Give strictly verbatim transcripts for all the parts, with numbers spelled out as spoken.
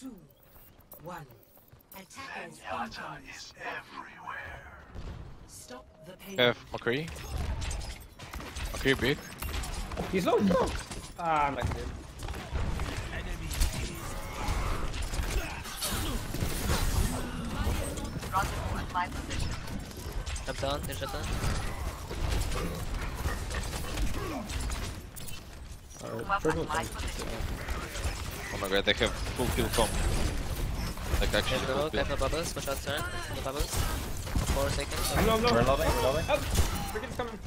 two, one. Attackers. Zenyatta is everywhere. Stop the pain. F, McCree. McCree big. He's low. No. Ah, I'm like him. My position. Shut down, they're shut down. Alright, purple my position. Oh my god, they have full kill comp. Like actually full kill. They have no bubbles, push out turn, no bubbles. Four seconds. I'm low, I'm low. We're loving, we're loving. Up! Freakin's coming.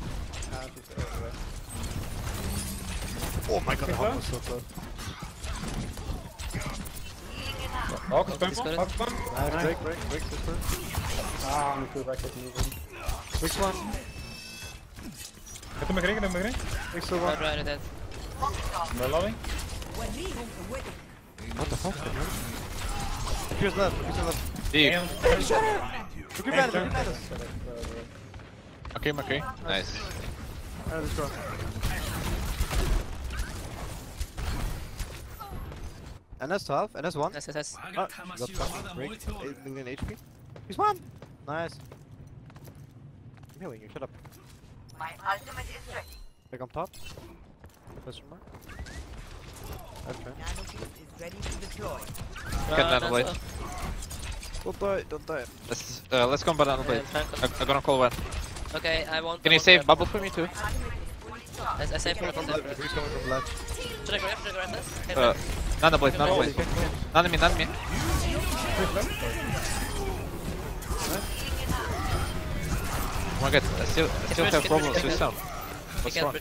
Ah, she's going away. Oh my god, the hawk was so close. Hawk, spam, hawk, spam. Nice, break, break, break, super. Ah, I'm going to go back at you. Which one? Get him again, get him again. Which one? I'm right at that. We're loving. What the fuck? Here's left, here's left. Deep. Look at us, look at us. Okay, okay. Nice. Alright, let's go. N S twelve, N S one. S S S. Ah, got some break. eight million H P. He's one! Nice. I'm healing you, shut up. My ultimate is ready. Back on top. Question mark. Okay. Is ready to deploy. Uh, Get nano blade. Don't die, don't die. Let's, uh, let's combat nano blade. I'm, I'm gonna call one. Okay, I want. Can you save bubble for me too? I, I save for the left. He's coming from left. Should I grab, should I grab this? Uh, nano blade, nano blade. Nano me, nano me. Oh my god, I still, I still have problems with sound. What's wrong?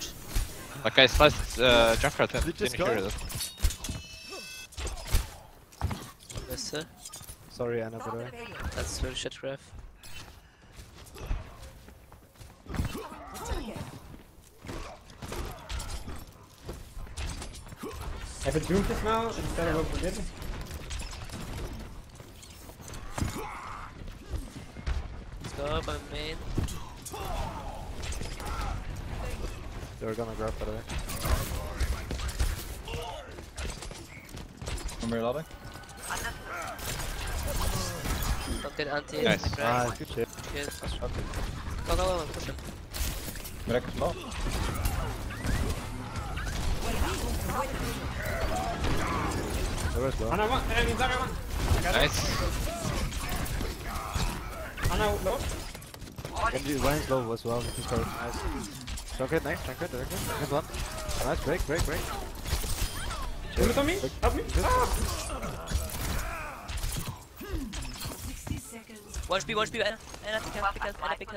Like I sliced uh, Junkrat and didn't hear it. Yes sir. Sorry Anna, by the way. That's real shit, ref. I have a Doomfist now instead of Overridden. Let's go, my main. They were gonna grab, by the way. I'm reloading. Don't get anti. Nice. Ah, good shit. Good. Go, go, go, push him. Break him off. Nice. Anna, low. Genji, Ryan's low as well, which is very nice. Drunkhead next, drunkhead, drunkhead, one. Nice, break, break, break. Put it on me, help me. one H P, one H P, Anna, Anna, pick health, pick health, Anna, pick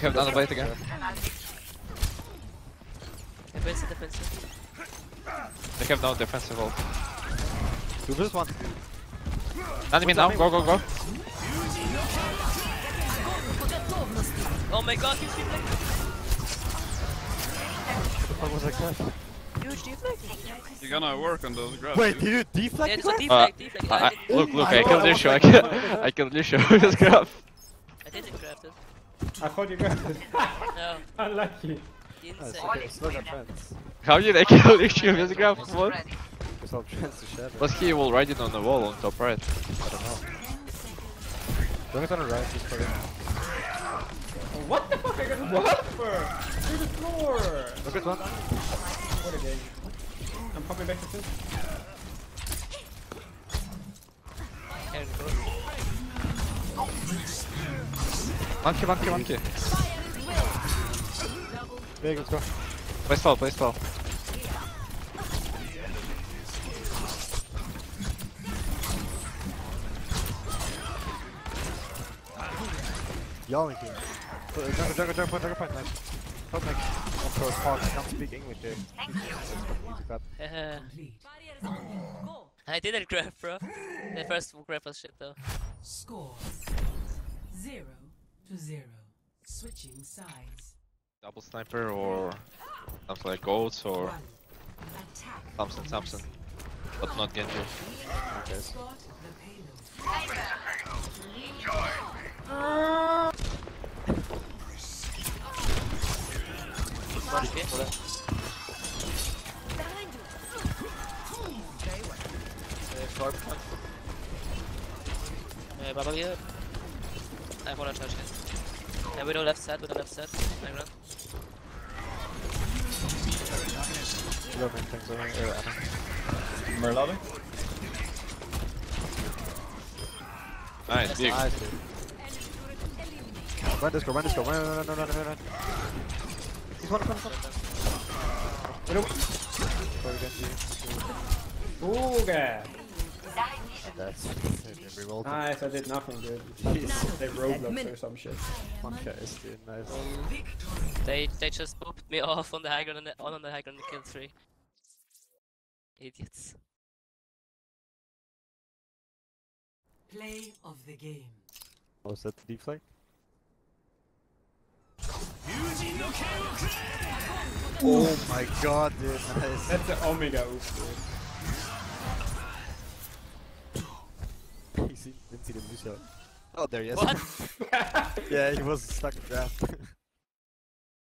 health, pick health, pick health. We have another blade again. Defensive, defensive. They have no defensive ult. Do this one. Nani me now, go, go, go. Oh my god, huge deflect! What the fuck was that? Huge deflect? You're gonna work on those grabs. Wait, did you deflect? Yeah, it's a deflect, uh, deflect. I, I, look, look, I killed Lucio, I killed, I killed Lucio with this grab. I didn't grab it. I thought you grabbed it. No. Unlucky. Oh, okay. How did I kill Lucio with this grab? What? Plus he will ride it on the wall on top right. I don't know. Don't get on the right, just for him. What the fuck? I got what? Through the floor! Look at one. What a day. I'm popping back to two. Monkey, monkey, monkey. Big, let's go. Place fall, place fall. Yelling here. Jungle, jungle, jungle point, jungle point, nice. Help me. Of course, Hawk, I can't speak English here. I didn't grab, bro. The first grab was shit, though. Score zero to zero. Switching sides. Double sniper or something like goats or Thompson, Thompson. But not Genji. Okay. Uh... Torp punch. Uh, bubble here. I have one charge here. And we do left side, with the left side. I run. Loving things over here. Merloving? Nice, big. Nice, dude. Run disco, run disco, run, run, run, run, run, run. He's one, one, one. Wait, wait. Ooh, God. That's rerolled. Nice, I did nothing, dude. They roadblocks or some shit. Okay, dude, nice. They they just pooped me off on the high ground and on, on the high ground and killed three. Idiots. Play of the game. Oh, is that the deflate? Oh my god, dude, nice. That's the Omega oof, dude. He didn't see the moose out. Oh, there he is. What? Yeah, he was stuck in draft.